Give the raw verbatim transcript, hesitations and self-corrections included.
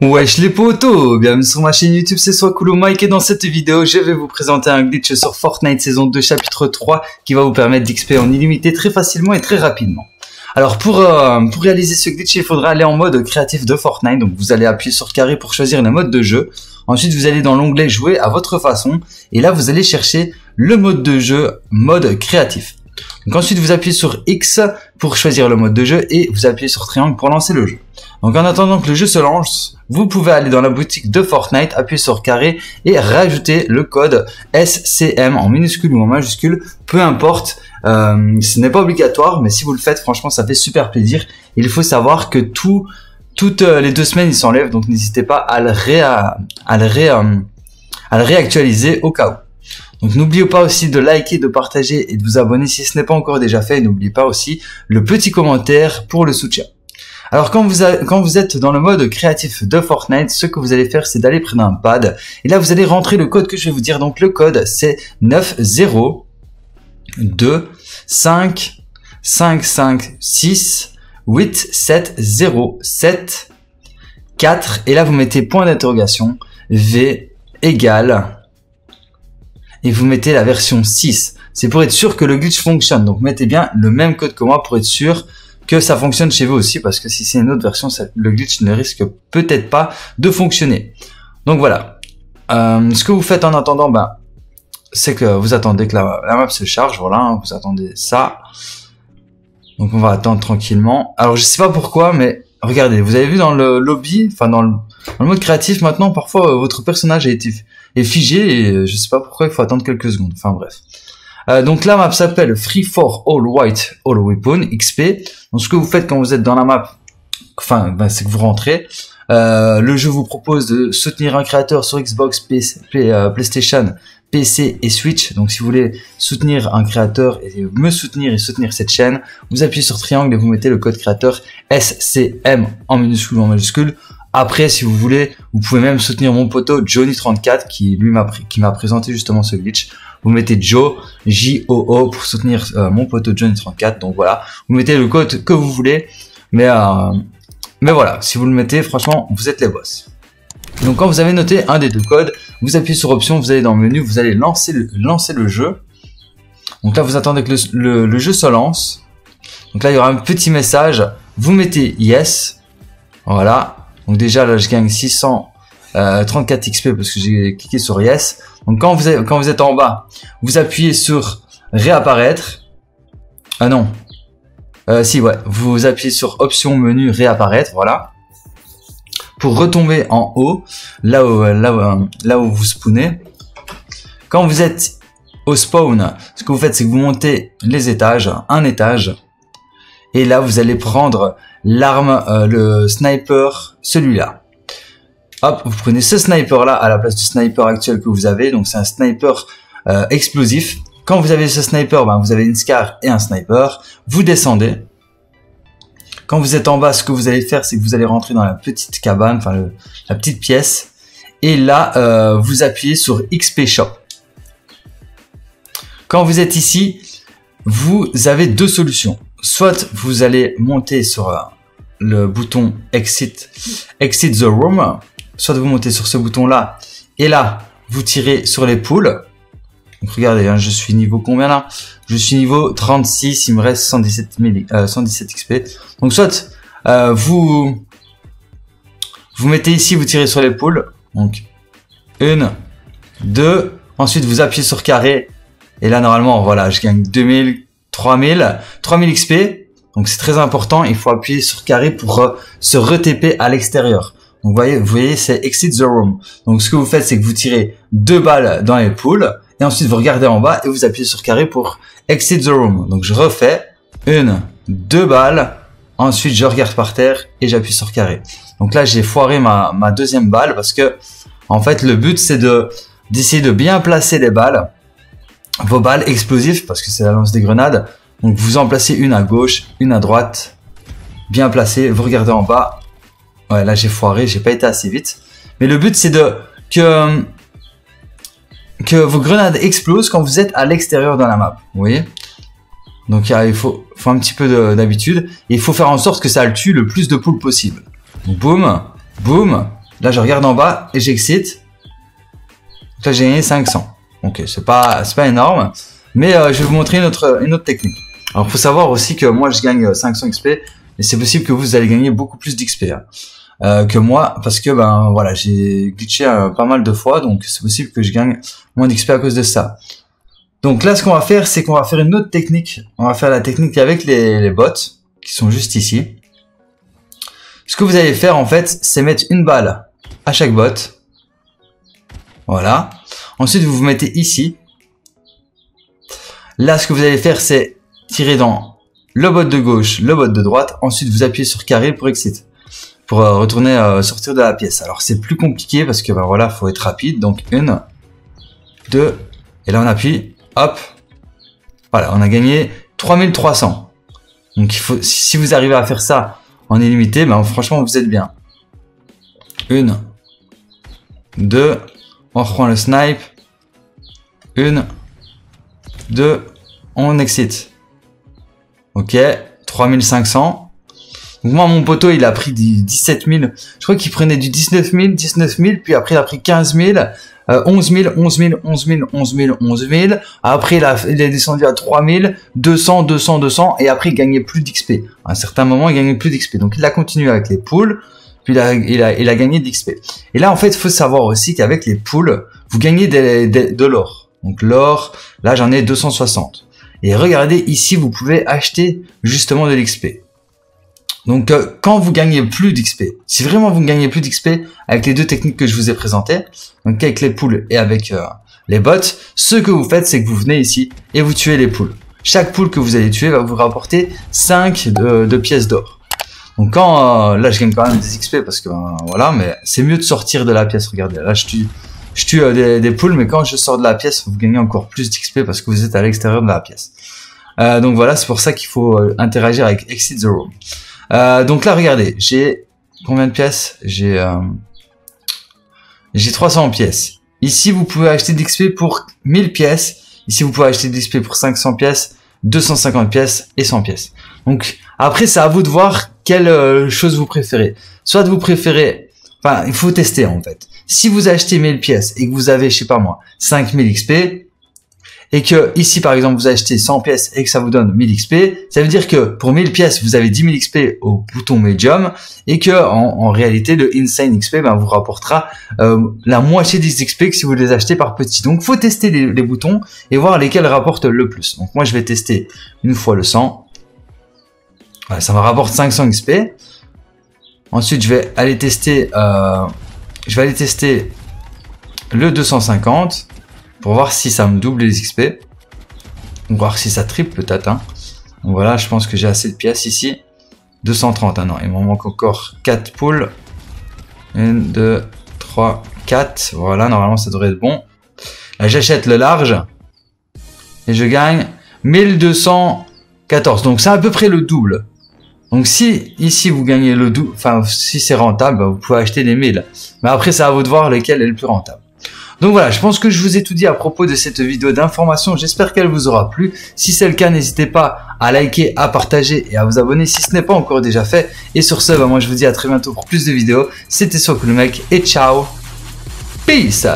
Wesh les potos, bienvenue sur ma chaîne YouTube, c'est Soiscool Mec et dans cette vidéo je vais vous présenter un glitch sur Fortnite saison deux chapitre trois qui va vous permettre d'X P en illimité très facilement et très rapidement. Alors pour, euh, pour réaliser ce glitch il faudra aller en mode créatif de Fortnite, donc vous allez appuyer sur carré pour choisir le mode de jeu, ensuite vous allez dans l'onglet jouer à votre façon et là vous allez chercher le mode de jeu mode créatif. Donc ensuite vous appuyez sur X pour choisir le mode de jeu et vous appuyez sur triangle pour lancer le jeu. Donc en attendant que le jeu se lance, vous pouvez aller dans la boutique de Fortnite, appuyer sur carré et rajouter le code S C M en minuscule ou en majuscule, peu importe, euh, ce n'est pas obligatoire mais si vous le faites franchement ça fait super plaisir. Il faut savoir que tout, toutes les deux semaines il s'enlève donc n'hésitez pas à le, ré, à, à, le ré, à le réactualiser au cas où. Donc n'oubliez pas aussi de liker, de partager et de vous abonner si ce n'est pas encore déjà fait. N'oubliez pas aussi le petit commentaire pour le soutien. Alors quand vous, a, quand vous êtes dans le mode créatif de Fortnite, ce que vous allez faire c'est d'aller prendre un pad. Et là vous allez rentrer le code que je vais vous dire. Donc le code c'est neuf zéro deux cinq cinq cinq six huit sept zéro sept quatre. Et là vous mettez point d'interrogation V égale. Et vous mettez la version six. C'est pour être sûr que le glitch fonctionne. Donc mettez bien le même code que moi pour être sûr que ça fonctionne chez vous aussi. Parce que si c'est une autre version, ça, le glitch ne risque peut-être pas de fonctionner. Donc voilà. Euh, ce que vous faites en attendant, ben, c'est que vous attendez que la, la map se charge. Voilà, hein, vous attendez ça. Donc on va attendre tranquillement. Alors je sais pas pourquoi, mais regardez. Vous avez vu dans le lobby, enfin dans le, dans le mode créatif maintenant, parfois euh, votre personnage a été... est figé et je sais pas pourquoi il faut attendre quelques secondes, enfin bref. Euh, donc la map s'appelle Free for All White All Weapon X P. Donc ce que vous faites quand vous êtes dans la map, enfin ben, c'est que vous rentrez. Euh, le jeu vous propose de soutenir un créateur sur Xbox, P C, PlayStation, P C et Switch. Donc si vous voulez soutenir un créateur et me soutenir et soutenir cette chaîne, vous appuyez sur triangle et vous mettez le code créateur S C M en minuscule ou en majuscule. Après, si vous voulez, vous pouvez même soutenir mon poteau Johnny trente-quatre qui lui m'a qui m'a présenté justement ce glitch. Vous mettez Joe J O O pour soutenir euh, mon poteau Johnny trente-quatre. Donc voilà, vous mettez le code que vous voulez, mais euh, mais voilà, si vous le mettez, franchement, vous êtes les boss. Donc quand vous avez noté un des deux codes, vous appuyez sur option, vous allez dans le menu, vous allez lancer le, lancer le jeu. Donc là, vous attendez que le, le, le jeu se lance. Donc là, il y aura un petit message. Vous mettez yes. Voilà. Donc déjà là je gagne six cent trente-quatre X P parce que j'ai cliqué sur yes. Donc quand vous, avez, quand vous êtes en bas, vous appuyez sur réapparaître. Ah non. Euh, si ouais, vous appuyez sur option menu réapparaître, voilà. Pour retomber en haut, là où, là où, là où vous spawnez. Quand vous êtes au spawn, ce que vous faites c'est que vous montez les étages, un étage. Et là vous allez prendre l'arme, euh, le sniper, celui-là. Hop, vous prenez ce sniper là à la place du sniper actuel que vous avez. Donc c'est un sniper euh, explosif. Quand vous avez ce sniper, ben, vous avez une scar et un sniper. Vous descendez. Quand vous êtes en bas, ce que vous allez faire, c'est que vous allez rentrer dans la petite cabane, enfin la petite pièce. Et là, euh, vous appuyez sur X P Shop. Quand vous êtes ici, vous avez deux solutions. Soit vous allez monter sur euh, le bouton exit, exit the room, soit vous montez sur ce bouton là et là vous tirez sur les poules. Donc regardez, hein, je suis niveau combien là? Je suis niveau trente-six, il me reste cent dix-sept, mille, euh, cent dix-sept X P. Donc soit euh, vous vous mettez ici, vous tirez sur les poules, donc une, deux, ensuite vous appuyez sur carré et là normalement voilà je gagne deux mille, trois mille, trois mille X P, donc c'est très important, il faut appuyer sur carré pour euh, se re-T P à l'extérieur. Donc vous voyez, vous voyez c'est exit the room. Donc ce que vous faites c'est que vous tirez deux balles dans les poules et ensuite vous regardez en bas et vous appuyez sur carré pour exit the room. Donc je refais une, deux balles, ensuite je regarde par terre et j'appuie sur carré. Donc là j'ai foiré ma, ma deuxième balle parce que en fait le but c'est de d'essayer de bien placer les balles, vos balles explosives, parce que c'est la lance des grenades. Donc vous en placez une à gauche, une à droite, bien placée, vous regardez en bas. Ouais, là j'ai foiré, j'ai pas été assez vite. Mais le but c'est de que, que vos grenades explosent quand vous êtes à l'extérieur dans la map, vous voyez. Donc il faut, faut un petit peu d'habitude. Il faut faire en sorte que ça le tue le plus de poules possible. Donc boum, boum. Là je regarde en bas et j'excite. Là j'ai gagné cinq cents. Ok, c'est pas, c'est pas énorme. Mais euh, je vais vous montrer une autre, une autre technique. Alors il faut savoir aussi que moi je gagne cinq cents X P. Et c'est possible que vous allez gagner beaucoup plus d'X P hein, euh, que moi. Parce que ben voilà, j'ai glitché euh, pas mal de fois. Donc c'est possible que je gagne moins d'X P à cause de ça. Donc là, ce qu'on va faire, c'est qu'on va faire une autre technique. On va faire la technique avec les, les bots qui sont juste ici. Ce que vous allez faire, en fait, c'est mettre une balle à chaque bot. Voilà. Ensuite, vous vous mettez ici. Là, ce que vous allez faire, c'est tirer dans le bot de gauche, le bot de droite. Ensuite, vous appuyez sur carré pour exit, pour euh, retourner, euh, sortir de la pièce. Alors, c'est plus compliqué parce que, ben voilà, faut être rapide. Donc, une, deux, et là, on appuie. Hop, voilà, on a gagné trois mille trois cents. Donc, il faut, si vous arrivez à faire ça en illimité, ben, franchement, vous êtes bien. Une, deux, on reprend le snipe. Une, deux, on exit. Ok, trois mille cinq cents. Donc, moi, mon poteau, il a pris du dix-sept mille. Je crois qu'il prenait du dix-neuf mille, dix-neuf mille, puis après, il a pris quinze mille. Euh, onze mille, onze mille, onze mille, onze mille, onze mille. Après, il, a, il est descendu à trois mille, deux cents, deux cents, deux cents. Et après, il gagnait plus d'X P. À un certain moment, il gagnait plus d'X P. Donc, il a continué avec les poules. Puis, il a, il a, il a gagné d'X P. Et là, en fait, il faut savoir aussi qu'avec les poules, vous gagnez des, des, de l'or. Donc, l'or, là, j'en ai deux cent soixante. Et regardez, ici, vous pouvez acheter justement de l'X P. Donc, euh, quand vous gagnez plus d'X P, si vraiment vous ne gagnez plus d'X P avec les deux techniques que je vous ai présentées, donc avec les poules et avec euh, les bots, ce que vous faites, c'est que vous venez ici et vous tuez les poules. Chaque poule que vous allez tuer va vous rapporter cinq de, de pièces d'or. Donc, quand euh, là, je gagne quand même des X P parce que euh, voilà, mais c'est mieux de sortir de la pièce. Regardez, là, je tue, je tue euh, des, des poules, mais quand je sors de la pièce, vous gagnez encore plus d'X P parce que vous êtes à l'extérieur de la pièce. Euh, donc voilà, c'est pour ça qu'il faut euh, interagir avec Exit the Room. Euh, donc là, regardez, j'ai combien de pièces? J'ai euh, j'ai trois cents pièces. Ici, vous pouvez acheter d'X P pour mille pièces. Ici, vous pouvez acheter d'X P pour cinq cents pièces, deux cent cinquante pièces et cent pièces. Donc, après, c'est à vous de voir quelle euh, chose vous préférez. Soit vous préférez... Enfin, il faut tester, en fait. Si vous achetez mille pièces et que vous avez, je sais pas moi, cinq mille X P... Et que ici, par exemple, vous achetez cent pièces et que ça vous donne mille X P, ça veut dire que pour mille pièces, vous avez dix mille X P au bouton médium et que en, en réalité, le Insane X P ben, vous rapportera euh, la moitié des X P que si vous les achetez par petit. Donc, faut tester les, les boutons et voir lesquels rapportent le plus. Donc, moi, je vais tester une fois le cent. Voilà, ça me rapporte cinq cents X P. Ensuite, je vais aller tester, euh, je vais aller tester le deux cent cinquante. Pour voir si ça me double les X P. On va voir si ça triple peut-être. Hein. Donc voilà, je pense que j'ai assez de pièces ici. deux cent trente, hein, non, il m'en manque encore quatre poules. un, deux, trois, quatre. Voilà, normalement ça devrait être bon. Là, j'achète le large. Et je gagne mille deux cent quatorze. Donc c'est à peu près le double. Donc si ici vous gagnez le double, enfin si c'est rentable, vous pouvez acheter les mille. Mais après, c'est à vous de voir lequel est le plus rentable. Donc voilà, je pense que je vous ai tout dit à propos de cette vidéo d'information. J'espère qu'elle vous aura plu. Si c'est le cas, n'hésitez pas à liker, à partager et à vous abonner si ce n'est pas encore déjà fait. Et sur ce, bah moi je vous dis à très bientôt pour plus de vidéos. C'était Soiscool Mec et ciao. Peace.